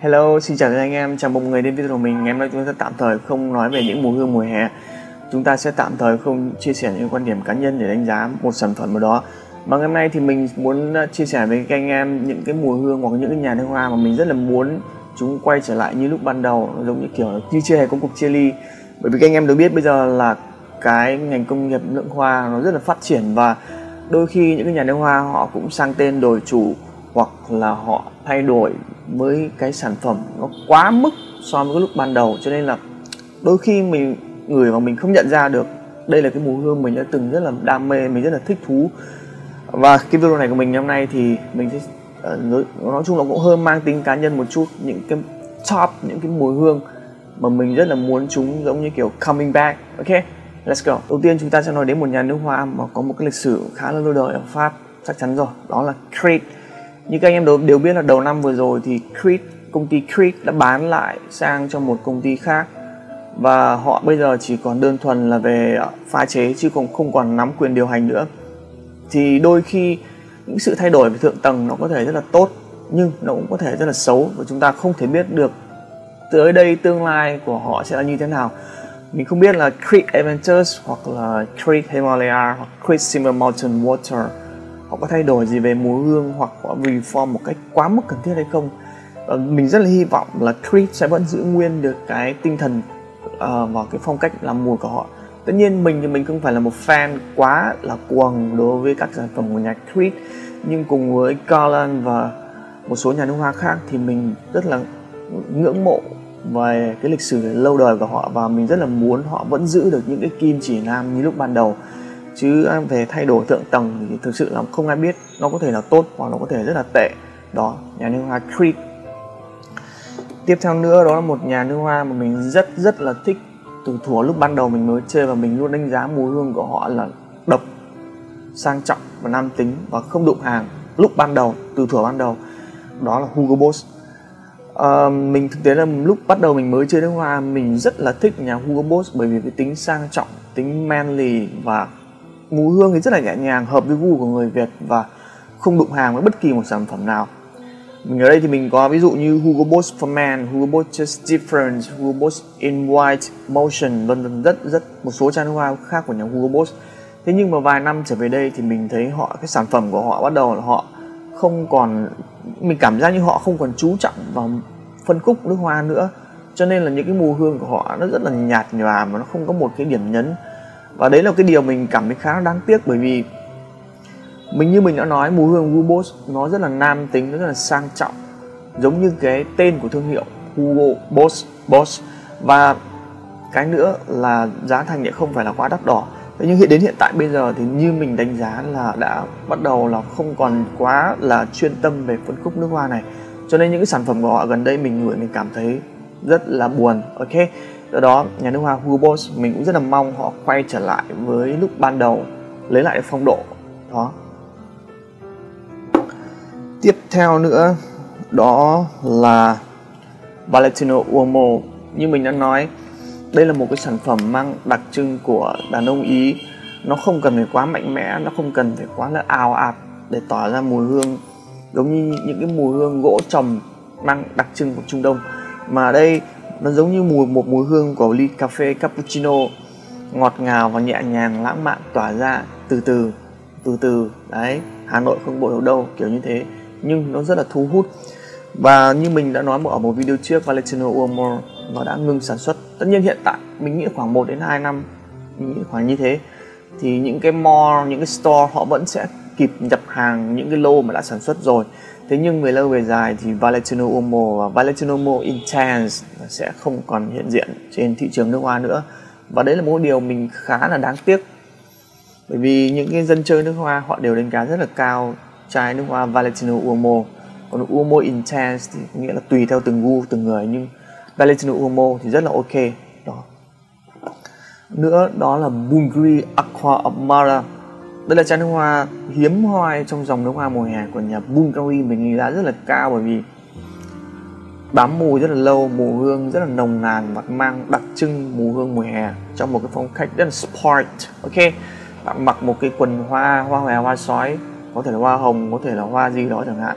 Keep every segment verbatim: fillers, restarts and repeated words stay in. Hello, xin chào các anh em, chào mừng mọi người đến video của mình. Ngày hôm nay chúng ta tạm thời không nói về những mùi hương mùa hè. Chúng ta sẽ tạm thời không chia sẻ những quan điểm cá nhân để đánh giá một sản phẩm nào đó. Mà ngày hôm nay thì mình muốn chia sẻ với các anh em những cái mùi hương hoặc những cái nhà nước hoa mà mình rất là muốn chúng quay trở lại như lúc ban đầu, giống như kiểu như chưa hề có cuộc chia ly. Bởi vì các anh em được biết bây giờ là cái ngành công nghiệp lượng hoa nó rất là phát triển, và đôi khi những cái nhà nước hoa họ cũng sang tên đổi chủ hoặc là họ thay đổi với cái sản phẩm nó quá mức so với cái lúc ban đầu, cho nên là đôi khi mình ngửi mà mình không nhận ra được đây là cái mùi hương mình đã từng rất là đam mê, mình rất là thích thú. Và cái video này của mình hôm nay thì mình sẽ nói chung là cũng hơi mang tính cá nhân một chút, những cái top, những cái mùi hương mà mình rất là muốn chúng giống như kiểu coming back. Ok, let's go. Đầu tiên chúng ta sẽ nói đến một nhà nước hoa mà có một cái lịch sử khá là lâu đời ở Pháp, chắc chắn rồi, đó là Creed. Như các anh em đều, đều biết là đầu năm vừa rồi thì Creed, công ty Creed đã bán lại sang cho một công ty khác, và họ bây giờ chỉ còn đơn thuần là về pha chế chứ còn không còn nắm quyền điều hành nữa. Thì đôi khi những sự thay đổi về thượng tầng nó có thể rất là tốt nhưng nó cũng có thể rất là xấu, và chúng ta không thể biết được tới đây tương lai của họ sẽ là như thế nào. Mình không biết là Creed Aventus hoặc là Creed Himalaya hoặc Creed Silver Mountain Water họ có thay đổi gì về mùi hương hoặc họ reform một cách quá mức cần thiết hay không. Và mình rất là hy vọng là Creed sẽ vẫn giữ nguyên được cái tinh thần uh, và cái phong cách làm mùi của họ. Tất nhiên mình thì mình không phải là một fan quá là cuồng đối với các sản phẩm của nhà Creed, nhưng cùng với Colin và một số nhà nước hoa khác thì mình rất là ngưỡng mộ về cái lịch sử lâu đời của họ, và mình rất là muốn họ vẫn giữ được những cái kim chỉ nam như lúc ban đầu. Chứ về thay đổi thượng tầng thì thực sự là không ai biết, nó có thể là tốt hoặc nó có thể rất là tệ. Đó, nhà nước hoa Creed. Tiếp theo nữa đó là một nhà nước hoa mà mình rất rất là thích từ thuở lúc ban đầu mình mới chơi, và mình luôn đánh giá mùi hương của họ là độc, sang trọng và nam tính và không đụng hàng lúc ban đầu, từ thuở ban đầu. Đó là Hugo Boss. À, mình thực tế là lúc bắt đầu mình mới chơi nước hoa mình rất là thích nhà Hugo Boss, bởi vì cái tính sang trọng, tính manly và mùi hương thì rất là nhẹ nhàng, hợp với gu của người Việt và không đụng hàng với bất kỳ một sản phẩm nào. Mình ở đây thì mình có ví dụ như Hugo Boss for Men, Hugo Boss Just Different, Hugo Boss in White, Motion, vân vân, rất rất một số chai nước hoa khác của nhà Hugo Boss. Thế nhưng mà vài năm trở về đây thì mình thấy họ, cái sản phẩm của họ bắt đầu là họ không còn, mình cảm giác như họ không còn chú trọng vào phân khúc nước hoa nữa, cho nên là những cái mùi hương của họ nó rất là nhạt nhòa mà nó không có một cái điểm nhấn. Và đấy là cái điều mình cảm thấy khá là đáng tiếc, bởi vì mình như mình đã nói, mùi hương Hugo Boss nó rất là nam tính, nó rất là sang trọng, giống như cái tên của thương hiệu Hugo Boss Boss. Và cái nữa là giá thành lại không phải là quá đắt đỏ. Thế nhưng hiện đến hiện tại bây giờ thì như mình đánh giá là đã bắt đầu là không còn quá là chuyên tâm về phân khúc nước hoa này, cho nên những cái sản phẩm của họ gần đây mình ngửi mình cảm thấy rất là buồn. Ok, do đó nhà nước hoa Hugo Boss mình cũng rất là mong họ quay trở lại với lúc ban đầu, lấy lại phong độ đó. Tiếp theo nữa đó là Valentino Uomo. Như mình đã nói, đây là một cái sản phẩm mang đặc trưng của đàn ông Ý, nó không cần phải quá mạnh mẽ, nó không cần phải quá là ào ạt để tỏ ra mùi hương giống như những cái mùi hương gỗ trầm mang đặc trưng của Trung Đông, mà đây nó giống như mùi một mùi hương của ly cà phê cappuccino, ngọt ngào và nhẹ nhàng, lãng mạn, tỏa ra từ từ từ từ đấy, Hà Nội không bộ đâu, kiểu như thế, nhưng nó rất là thu hút. Và như mình đã nói ở một video trước, Valentino Uomo nó đã ngừng sản xuất. Tất nhiên hiện tại mình nghĩ khoảng một đến hai năm, mình nghĩ khoảng như thế, thì những cái mall, những cái store họ vẫn sẽ kịp nhập hàng những cái lô mà đã sản xuất rồi. Thế nhưng về lâu về dài thì Valentino Uomo và Valentino Uomo Intense sẽ không còn hiện diện trên thị trường nước hoa nữa. Và đấy là một điều mình khá là đáng tiếc, bởi vì những cái dân chơi nước hoa họ đều đánh giá rất là cao chai nước hoa Valentino Uomo. Còn Uomo Intense thì nghĩa là tùy theo từng gu, từng người, nhưng Valentino Uomo thì rất là ok. Đó. Nữa đó là Bvlgari Aqva Amara. Đây là chai nước hoa hiếm hoi trong dòng nước hoa mùa hè của nhà Bvlgari, mình đánh giá rất là cao bởi vì bám mùi rất là lâu, mùi hương rất là nồng nàn và mang đặc trưng mùi hương mùa hè trong một cái phong cách rất là sport. Ok, bạn mặc một cái quần hoa, hoa hòe, hoa sói, có thể là hoa hồng, có thể là hoa gì đó chẳng hạn,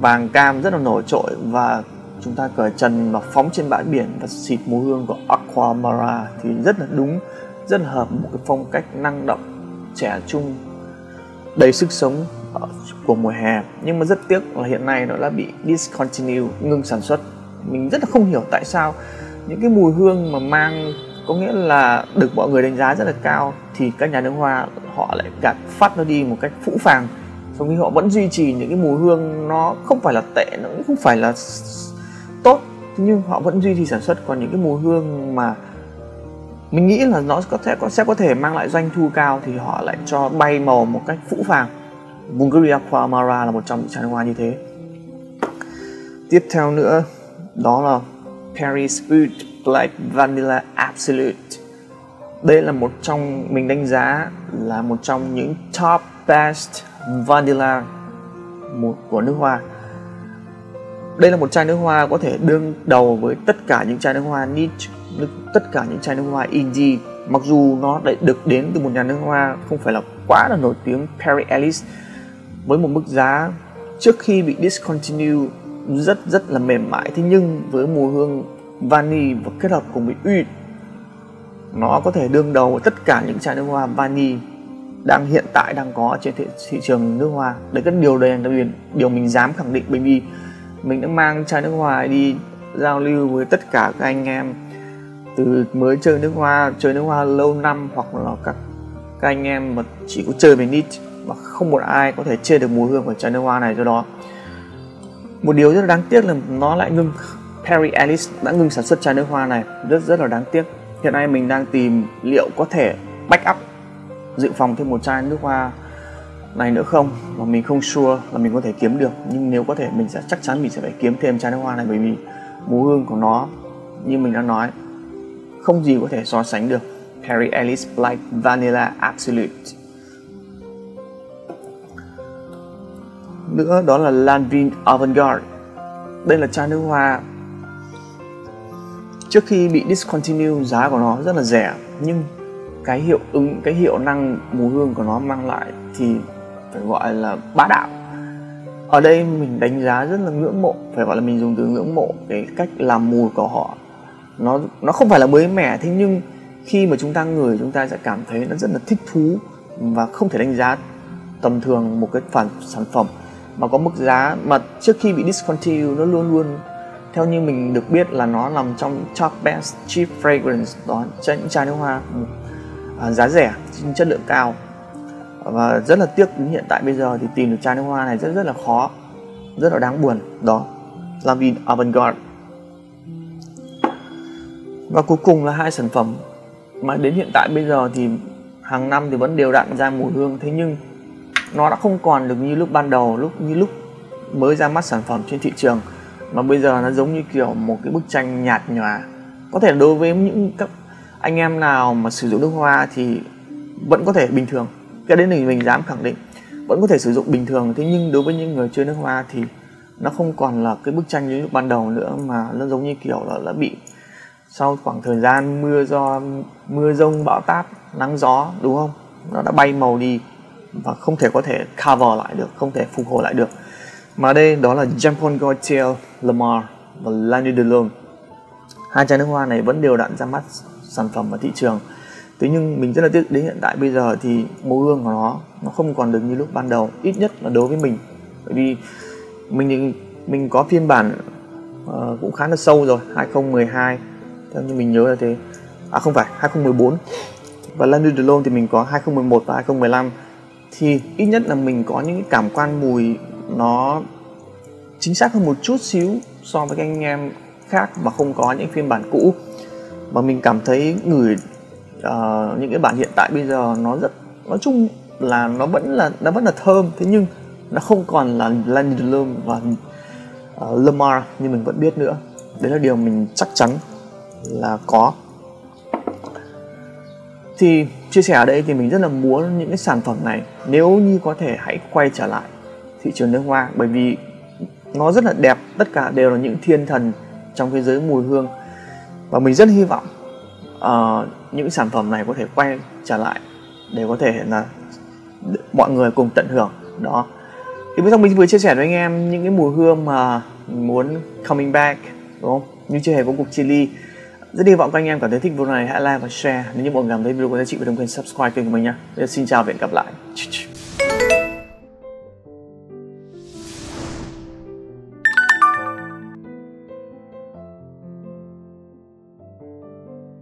vàng cam rất là nổi trội, và chúng ta cởi trần mà phóng trên bãi biển và xịt mùi hương của Aqva Amara thì rất là đúng, rất là hợp một cái phong cách năng động, trẻ trung, đầy sức sống của mùa hè. Nhưng mà rất tiếc là hiện nay nó đã bị discontinue, ngừng sản xuất. Mình rất là không hiểu tại sao những cái mùi hương mà mang có nghĩa là được mọi người đánh giá rất là cao thì các nhà nước hoa họ lại gạt phát nó đi một cách phũ phàng, trong khi họ vẫn duy trì những cái mùi hương nó không phải là tệ, nó cũng không phải là tốt, nhưng họ vẫn duy trì sản xuất. Còn những cái mùi hương mà mình nghĩ là nó có thể, sẽ có thể mang lại doanh thu cao thì họ lại cho bay màu một cách phũ phàng. Bvlgari Aqva Amara là một trong những chai nước hoa như thế. Tiếp theo nữa đó là Paris Food Like Vanilla Absolute. Đây là một trong, mình đánh giá là một trong những top best vanilla một của nước hoa. Đây là một chai nước hoa có thể đương đầu với tất cả những chai nước hoa niche, tất cả những chai nước hoa indie, mặc dù nó đã được đến từ một nhà nước hoa không phải là quá là nổi tiếng Perry Ellis, với một mức giá trước khi bị discontinue rất rất là mềm mại. Thế nhưng với mùi hương vani và kết hợp cùng với uy, nó có thể đương đầu với tất cả những chai nước hoa vani đang hiện tại đang có trên thị, thị trường nước hoa. Đấy cái điều đây là điều, điều mình dám khẳng định, bởi vì mình đã mang chai nước hoa đi giao lưu với tất cả các anh em từ mới chơi nước hoa, chơi nước hoa lâu năm, hoặc là các, các anh em mà chỉ có chơi về niche và không một ai có thể chê được mùi hương của chai nước hoa này. Do đó một điều rất là đáng tiếc là nó lại ngừng, Perry Ellis đã ngừng sản xuất chai nước hoa này, rất rất là đáng tiếc. Hiện nay mình đang tìm liệu có thể back up, dự phòng thêm một chai nước hoa này nữa không, mà mình không sure là mình có thể kiếm được. Nhưng nếu có thể mình sẽ chắc chắn mình sẽ phải kiếm thêm chai nước hoa này, bởi vì mùi hương của nó như mình đã nói không gì có thể so sánh được. Perry Ellis Black Vanilla Absolute. Nữa đó là Lanvin Avant Garde. Đây là chai nước hoa trước khi bị discontinue giá của nó rất là rẻ, nhưng cái hiệu ứng, cái hiệu năng mùi hương của nó mang lại thì phải gọi là bá đạo. Ở đây mình đánh giá rất là ngưỡng mộ, phải gọi là mình dùng từ ngưỡng mộ cái cách làm mùi của họ. Nó nó không phải là mới mẻ, thế nhưng khi mà chúng ta ngửi chúng ta sẽ cảm thấy nó rất là thích thú và không thể đánh giá tầm thường một cái phản, sản phẩm mà có mức giá mà trước khi bị discontinue. Nó luôn luôn theo như mình được biết là nó nằm trong top best cheap fragrance, đó những chai nước hoa à, giá rẻ chất lượng cao. Và rất là tiếc hiện tại bây giờ thì tìm được chai nước hoa này rất rất là khó, rất là đáng buồn. Đó Lanvin Avant Garde. Và cuối cùng là hai sản phẩm mà đến hiện tại bây giờ thì hàng năm thì vẫn đều đặn ra mùi hương, thế nhưng nó đã không còn được như lúc ban đầu, lúc như lúc mới ra mắt sản phẩm trên thị trường, mà bây giờ nó giống như kiểu một cái bức tranh nhạt nhòa. Có thể đối với những các anh em nào mà sử dụng nước hoa thì vẫn có thể bình thường, cái đấy mình mình dám khẳng định vẫn có thể sử dụng bình thường. Thế nhưng đối với những người chơi nước hoa thì nó không còn là cái bức tranh như lúc ban đầu nữa, mà nó giống như kiểu là đã bị sau khoảng thời gian mưa do mưa rông bão táp nắng gió, đúng không, nó đã bay màu đi và không thể có thể cover lại được, không thể phục hồi lại được. Mà đây đó là Jampon Goytel Lamar và de Lone. Hai chai nước hoa này vẫn đều đặn ra mắt sản phẩm và thị trường, thế nhưng mình rất là tiếc đến hiện tại bây giờ thì mùi hương của nó nó không còn được như lúc ban đầu, ít nhất là đối với mình, bởi vì mình mình có phiên bản uh, cũng khá là sâu rồi, hai không một hai theo như mình nhớ là thế, à không phải hai không một bốn, và Lanvin de Lone thì mình có hai không một một và hai không một năm. Thì ít nhất là mình có những cảm quan mùi nó chính xác hơn một chút xíu so với các anh em khác mà không có những phiên bản cũ. Mà mình cảm thấy ngửi uh, những cái bản hiện tại bây giờ nó rất, nói chung là nó vẫn là nó vẫn là thơm, thế nhưng nó không còn là Lanvin de Lone và uh, Lamar như mình vẫn biết nữa. Đấy là điều mình chắc chắn là có. Thì chia sẻ ở đây thì mình rất là muốn những cái sản phẩm này nếu như có thể hãy quay trở lại thị trường nước hoa, bởi vì nó rất là đẹp, tất cả đều là những thiên thần trong thế giới mùi hương. Và mình rất hy vọng uh, những sản phẩm này có thể quay trở lại để có thể là mọi người cùng tận hưởng. Đó Thì bên trong mình vừa chia sẻ với anh em những cái mùi hương mà muốn coming back, đúng không? Nhưng chưa hề có cuộc chia ly. Rất hy vọng các anh em cảm thấy thích video này, hãy like và share. Nếu như mọi người cảm thấy video có giá trị, và đừng quên subscribe kênh của mình nha. Xin chào và hẹn gặp lại.